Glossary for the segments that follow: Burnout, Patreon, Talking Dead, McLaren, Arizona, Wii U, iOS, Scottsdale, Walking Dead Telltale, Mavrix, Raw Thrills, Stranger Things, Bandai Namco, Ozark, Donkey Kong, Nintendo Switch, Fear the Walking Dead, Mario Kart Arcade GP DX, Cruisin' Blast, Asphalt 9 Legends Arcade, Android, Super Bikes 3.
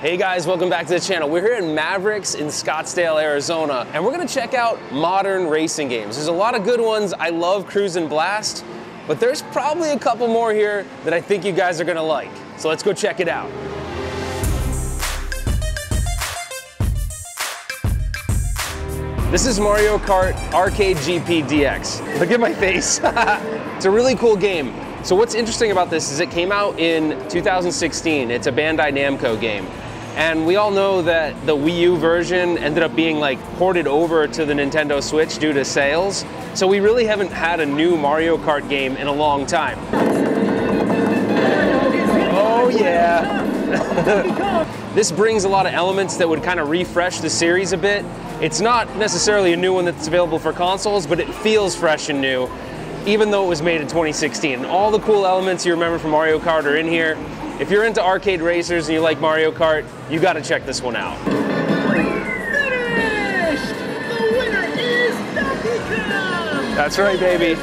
Hey guys, welcome back to the channel. We're here at Mavrix in Scottsdale, Arizona, and we're gonna check out modern racing games. There's a lot of good ones. I love Cruisin' Blast, but there's probably a couple more here that I think you guys are gonna like. So let's go check it out. This is Mario Kart Arcade GP DX. Look at my face. It's a really cool game. So what's interesting about this is it came out in 2016. It's a Bandai Namco game. And we all know that the Wii U version ended up being like ported over to the Nintendo Switch due to sales. So we really haven't had a new Mario Kart game in a long time. Oh yeah. This brings a lot of elements that would kind of refresh the series a bit. It's not necessarily a new one that's available for consoles, but it feels fresh and new, even though it was made in 2016. All the cool elements you remember from Mario Kart are in here. If you're into arcade racers and you like Mario Kart, you gotta check this one out. Finished! The winner is Donkey Kong! That's right, baby.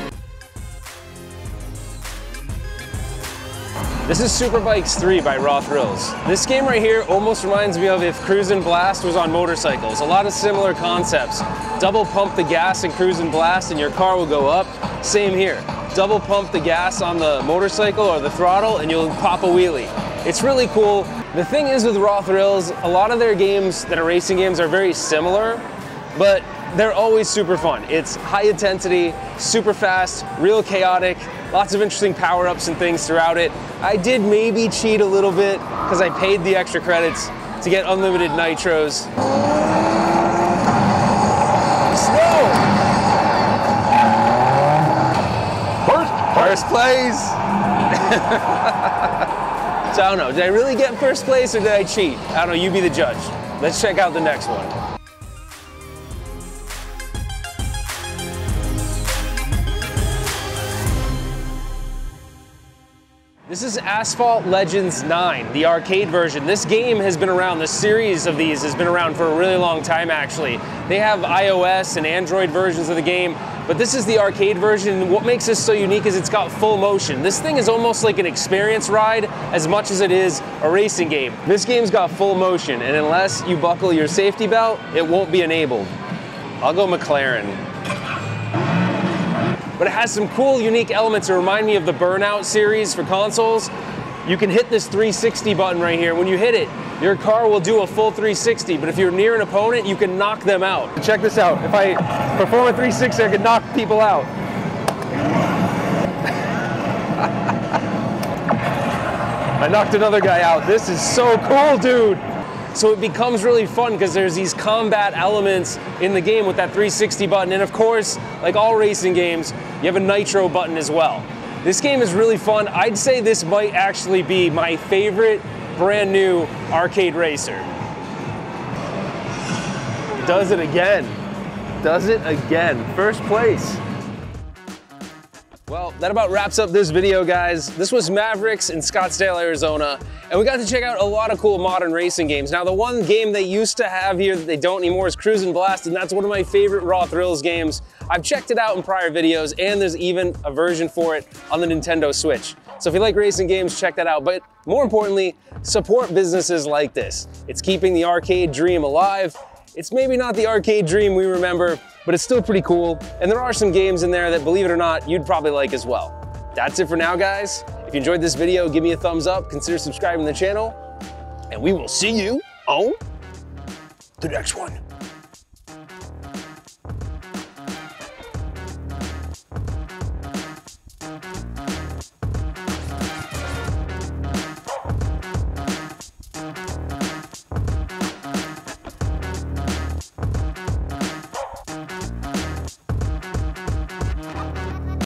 This is Super Bikes 3 by Raw Thrills. This game right here almost reminds me of if Cruisin' Blast was on motorcycles. A lot of similar concepts. Double pump the gas in Cruisin' Blast and your car will go up. Same here. Double pump the gas on the motorcycle or the throttle and you'll pop a wheelie. It's really cool. The thing is with Raw Thrills, a lot of their games that are racing games are very similar, but they're always super fun. It's high intensity, super fast, real chaotic, lots of interesting power-ups and things throughout it. I did maybe cheat a little bit because I paid the extra credits to get unlimited nitros. Snow! First place! So I don't know, did I really get first place or did I cheat? I don't know, you be the judge. Let's check out the next one. This is Asphalt Legends 9, the arcade version. This game has been around, the series of these has been around for a really long time actually. They have iOS and Android versions of the game, but this is the arcade version, and what makes this so unique is it's got full motion. This thing is almost like an experience ride as much as it is a racing game. This game's got full motion, and unless you buckle your safety belt, it won't be enabled. I'll go McLaren. But it has some cool, unique elements that remind me of the Burnout series for consoles. You can hit this 360 button right here. When you hit it, your car will do a full 360, but if you're near an opponent, you can knock them out. Check this out. If I perform a 360, I can knock people out. I knocked another guy out. This is so cool, dude. So it becomes really fun because there's these combat elements in the game with that 360 button. And of course, like all racing games, you have a nitro button as well. This game is really fun. I'd say this might actually be my favorite brand new arcade racer. Does it again. Does it again. First place. Well, that about wraps up this video, guys. This was Mavrix in Scottsdale, Arizona, and we got to check out a lot of cool modern racing games. Now, the one game they used to have here that they don't anymore is Cruisin' Blast, and that's one of my favorite Raw Thrills games. I've checked it out in prior videos, and there's even a version for it on the Nintendo Switch. So if you like racing games, check that out. But more importantly, support businesses like this. It's keeping the arcade dream alive. It's maybe not the arcade dream we remember, but it's still pretty cool. And there are some games in there that, believe it or not, you'd probably like as well. That's it for now, guys. If you enjoyed this video, give me a thumbs up, consider subscribing to the channel, and we will see you on the next one.